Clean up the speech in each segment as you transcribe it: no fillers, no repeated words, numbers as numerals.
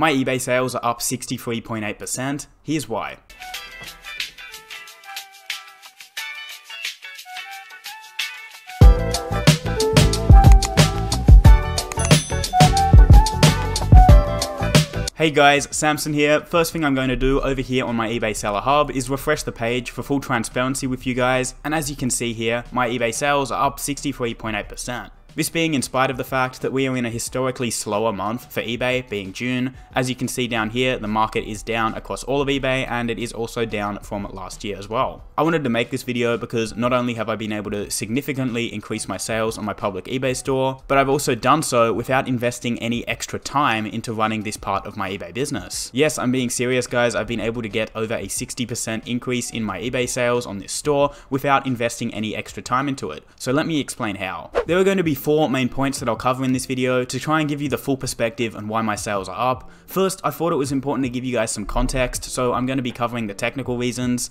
My eBay sales are up 63.8%. Here's why. Hey guys, Samson here. First thing I'm going to do over here on my eBay Seller Hub is refresh the page for full transparency with you guys, and as you can see here, my eBay sales are up 63.8%. This being in spite of the fact that we are in a historically slower month for eBay, being June. As you can see down here, the market is down across all of eBay, and it is also down from last year as well. I wanted to make this video because not only have I been able to significantly increase my sales on my public eBay store, but I've also done so without investing any extra time into running this part of my eBay business. Yes, I'm being serious guys, I've been able to get over a 60% increase in my eBay sales on this store without investing any extra time into it. So let me explain how. There are going to be four main points that I'll cover in this video to try and give you the full perspective on why my sales are up. First, I thought it was important to give you guys some context, so I'm going to be covering the technical reasons.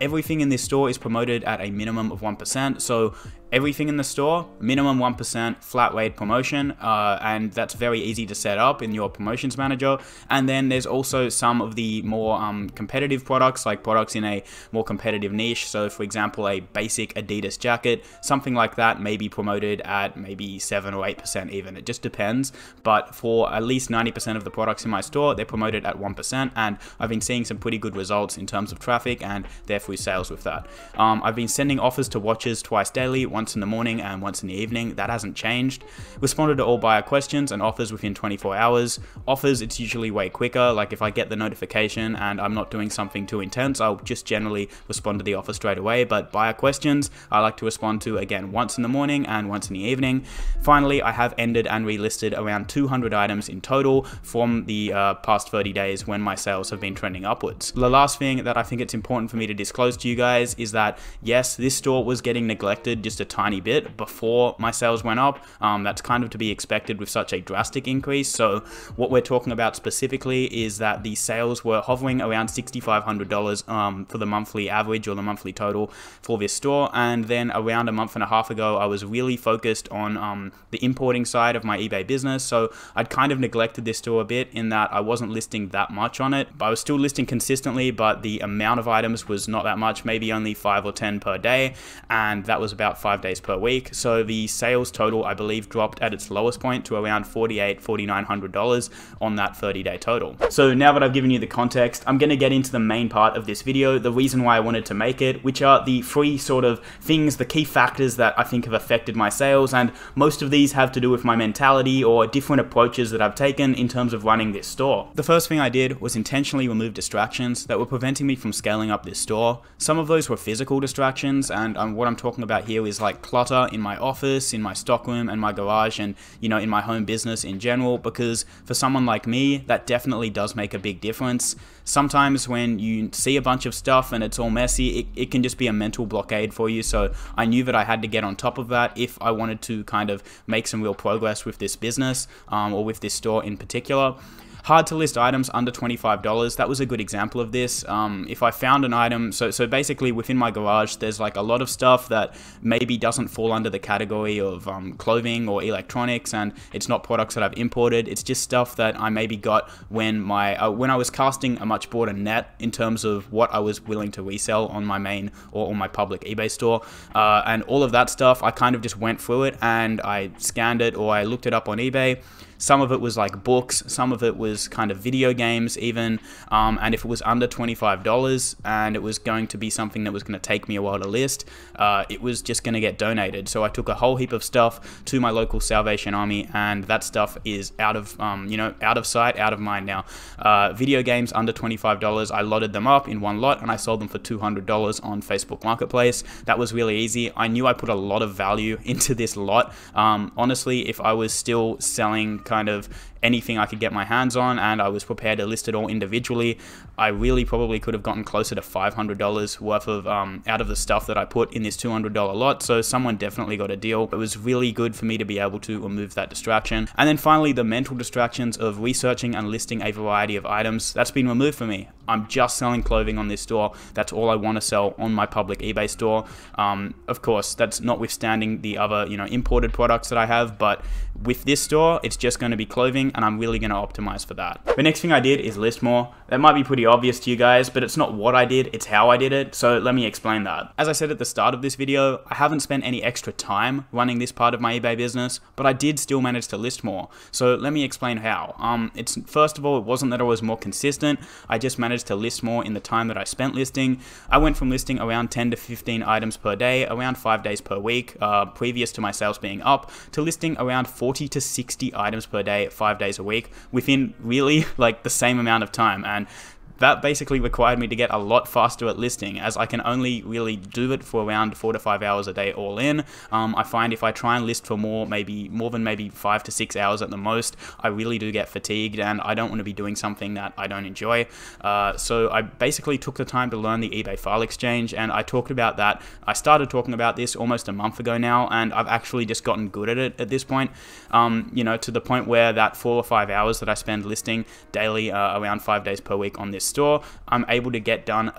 Everything in this store is promoted at a minimum of 1%, so everything in the store, minimum 1% flat rate promotion, and that's very easy to set up in your promotions manager. And then there's also some of the more competitive products, like products in a more competitive niche. So for example, a basic Adidas jacket, something like that may be promoted at maybe 7 or 8% even, it just depends. But for at least 90% of the products in my store, they're promoted at 1%, and I've been seeing some pretty good results in terms of traffic and therefore sales with that. I've been sending offers to watches twice daily, once in the morning and once in the evening. That hasn't changed. Responded to all buyer questions and offers within 24 hours. Offers, it's usually way quicker. Like if I get the notification and I'm not doing something too intense, I'll just generally respond to the offer straight away. But buyer questions, I like to respond to again once in the morning and once in the evening. Finally, I have ended and relisted around 200 items in total from the past 30 days when my sales have been trending upwards. The last thing that I think it's important for me to disclose to you guys is that yes, this store was getting neglected just a tiny bit before my sales went up. That's kind of to be expected with such a drastic increase. So what we're talking about specifically is that the sales were hovering around $6,500 for the monthly average or the monthly total for this store. And then around a month and a half ago, I was really focused on the importing side of my eBay business. So I'd kind of neglected this store a bit in that I wasn't listing that much on it. I was still listing consistently, but the amount of items was not that much, maybe only 5 or 10 per day. And that was about 5 days per week. So the sales total, I believe, dropped at its lowest point to around $4,900 on that 30-day total. So now that I've given you the context, I'm going to get into the main part of this video, the reason why I wanted to make it, which are the three sort of things, the key factors that I think have affected my sales. And most of these have to do with my mentality or different approaches that I've taken in terms of running this store. The first thing I did was intentionally remove distractions that were preventing me from scaling up this store. Some of those were physical distractions, and what I'm talking about here is like clutter in my office, in my stockroom and my garage, and you know, in my home business in general, because for someone like me, that definitely does make a big difference. Sometimes when you see a bunch of stuff and it's all messy, it can just be a mental blockade for you. So I knew that I had to get on top of that if I wanted to kind of make some real progress with this business, or with this store in particular. Hard to list items under $25, that was a good example of this. If I found an item, so basically within my garage, there's like a lot of stuff that maybe doesn't fall under the category of clothing or electronics, and it's not products that I've imported, it's just stuff that I maybe got when I was casting a much broader net in terms of what I was willing to resell on my main or on my public eBay store. And all of that stuff, I kind of just went through it and I scanned it or I looked it up on eBay. Some of it was like books, some of it was kind of video games even, and if it was under $25 and it was going to be something that was going to take me a while to list, it was just going to get donated. So I took a whole heap of stuff to my local Salvation Army, and that stuff is out of, you know, out of sight, out of mind now. Video games under $25, I lotted them up in one lot and I sold them for $200 on Facebook Marketplace. That was really easy. I knew I put a lot of value into this lot. Honestly, if I was still selling kind of anything I could get my hands on and I was prepared to list it all individually, I really probably could have gotten closer to $500 worth of out of the stuff that I put in this $200 lot. So someone definitely got a deal. It was really good for me to be able to remove that distraction. And then finally, the mental distractions of researching and listing a variety of items, that's been removed for me. I'm just selling clothing on this store. That's all I want to sell on my public eBay store. Of course, that's notwithstanding the other, you know, imported products that I have, but with this store, it's just going to be clothing doing, and I'm really gonna optimize for that. The next thing I did is list more. That might be pretty obvious to you guys, but it's not what I did, it's how I did it. So let me explain that. As I said at the start of this video, I haven't spent any extra time running this part of my eBay business, but I did still manage to list more. So let me explain how. It's first of all, it wasn't that I was more consistent. I just managed to list more in the time that I spent listing. I went from listing around 10 to 15 items per day, around 5 days per week, previous to my sales being up, to listing around 40 to 60 items per day, 5 days a week, within really like the same amount of time. And that basically required me to get a lot faster at listing, as I can only really do it for around 4 to 5 hours a day all in. I find if I try and list for more than maybe 5 to 6 hours at the most, I really do get fatigued, and I don't want to be doing something that I don't enjoy. So I basically took the time to learn the eBay file exchange, and I talked about that. I started talking about this almost a month ago now, and I've actually just gotten good at it at this point, you know, to the point where that 4 or 5 hours that I spend listing daily, around 5 days per week on this store, I'm able to get done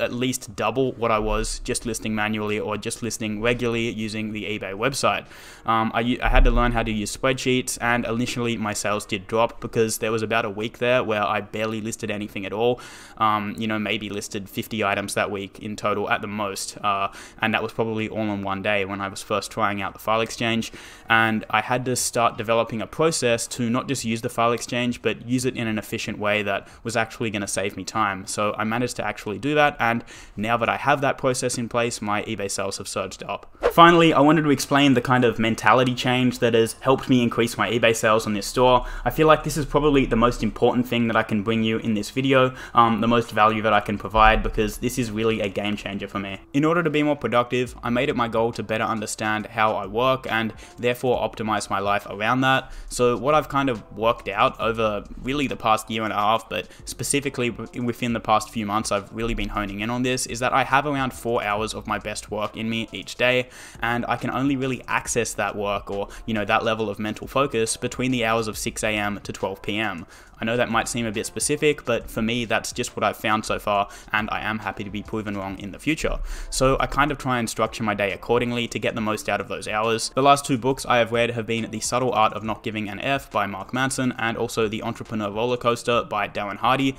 at least double what I was just listing manually or just listing regularly using the eBay website. I had to learn how to use spreadsheets, and initially my sales did drop because there was about a week there where I barely listed anything at all. You know, maybe listed 50 items that week in total at the most, and that was probably all in one day when I was first trying out the file exchange. And I had to start developing a process to not just use the file exchange, but use it in an efficient way that was actually going to save me time. So I managed to actually do that, and now that I have that process in place, my eBay sales have surged up. Finally, I wanted to explain the kind of mentality change that has helped me increase my eBay sales on this store. I feel like this is probably the most important thing that I can bring you in this video, the most value that I can provide, because this is really a game changer for me. In order to be more productive, I made it my goal to better understand how I work and therefore optimize my life around that. So what I've kind of worked out over really the past year and a half, but specifically within the past few months, I've really been honing in on this, is that I have around 4 hours of my best work in me each day, and I can only really access that work, or you know, that level of mental focus, between the hours of 6 AM to 12 PM. I know that might seem a bit specific, but for me, that's just what I've found so far, and I am happy to be proven wrong in the future. So I kind of try and structure my day accordingly to get the most out of those hours. The last two books I have read have been The Subtle Art of Not Giving an F by Mark Manson, and also The Entrepreneur Roller Coaster by Darren Hardy.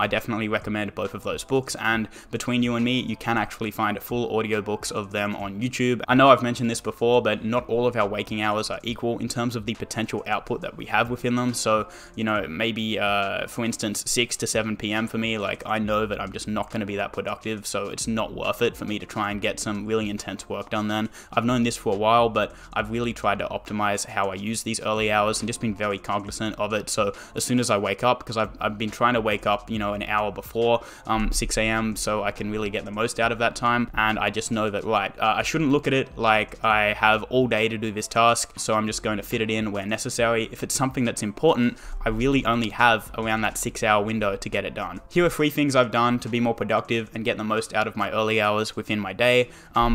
I definitely recommend both of those books, and between you and me, you can actually find full audiobooks of them on YouTube. I know I've mentioned this before, but not all of our waking hours are equal in terms of the potential output that we have within them. So, you know, maybe for instance, 6 to 7 p.m. for me, like I know that I'm just not going to be that productive, so it's not worth it for me to try and get some really intense work done then. I've known this for a while, but I've really tried to optimize how I use these early hours and just been very cognizant of it. So as soon as I wake up, because I've been trying to wake up, you know, an hour before 6 a.m. so I can really get the most out of that time, and I just know that, right, I shouldn't look at it like I have all day to do this task, so I'm just going to fit it in where necessary. If it's something that's important, I really only have around that 6 hour window to get it done. Here are 3 things I've done to be more productive and get the most out of my early hours within my day.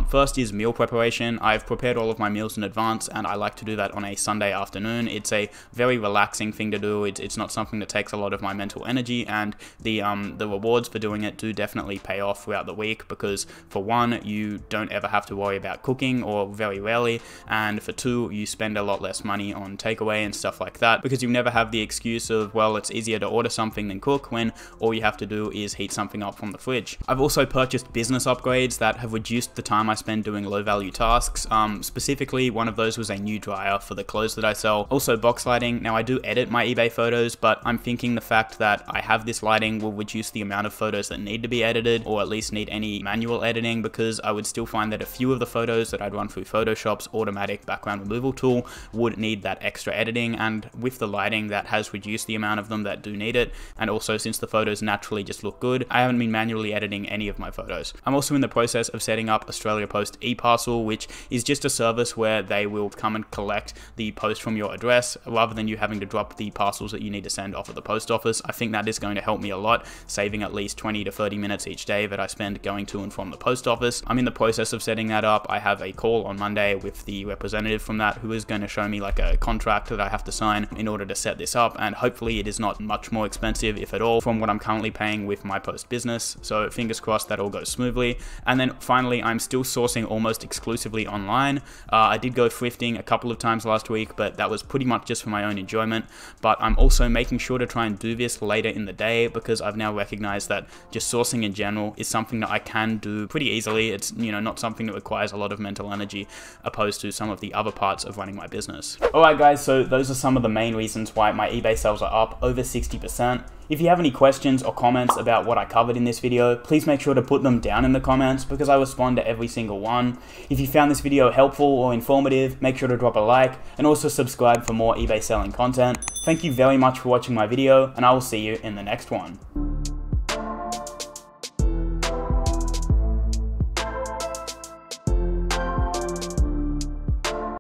First is meal preparation. I've prepared all of my meals in advance, and I like to do that on a Sunday afternoon. It's a very relaxing thing to do. It's not something that takes a lot of my mental energy, and the rewards for doing it do definitely pay off throughout the week, because for one, you don't ever have to worry about cooking, or very rarely, and for two, you spend a lot less money on takeaway and stuff like that, because you never have the excuse of, well, it's easier to order something than cook, when all you have to do is heat something up from the fridge. I've also purchased business upgrades that have reduced the time I spend doing low value tasks. Specifically, one of those was a new dryer for the clothes that I sell. Also box lighting. Now I do edit my eBay photos, but I'm thinking the fact that I have this lighting will reduce the amount of photos that need to be edited, or at least need any manual editing, because I would still find that a few of the photos that I'd run through Photoshop's automatic background removal tool would need that extra editing, and with the lighting, that has reduced the amount of them that do need it. And also, since the photos naturally just look good, I haven't been manually editing any of my photos. I'm also in the process of setting up Australia Post eParcel, which is just a service where they will come and collect the post from your address rather than you having to drop the parcels that you need to send off at the post office. I think that is going to help me a a lot, saving at least 20 to 30 minutes each day that I spend going to and from the post office. I'm in the process of setting that up. I have a call on Monday with the representative from that who is going to show me like a contract that I have to sign in order to set this up, and hopefully it is not much more expensive, if at all, from what I'm currently paying with my post business. So fingers crossed that all goes smoothly. And then finally, I'm still sourcing almost exclusively online. I did go thrifting a couple of times last week, but that was pretty much just for my own enjoyment. But I'm also making sure to try and do this later in the day, because I've now recognized that just sourcing in general is something that I can do pretty easily. It's, you know, not something that requires a lot of mental energy opposed to some of the other parts of running my business. Alright guys, so those are some of the main reasons why my eBay sales are up over 60%. If you have any questions or comments about what I covered in this video, please make sure to put them down in the comments because I respond to every single one. If you found this video helpful or informative, make sure to drop a like and also subscribe for more eBay selling content. Thank you very much for watching my video, and I will see you in the next one.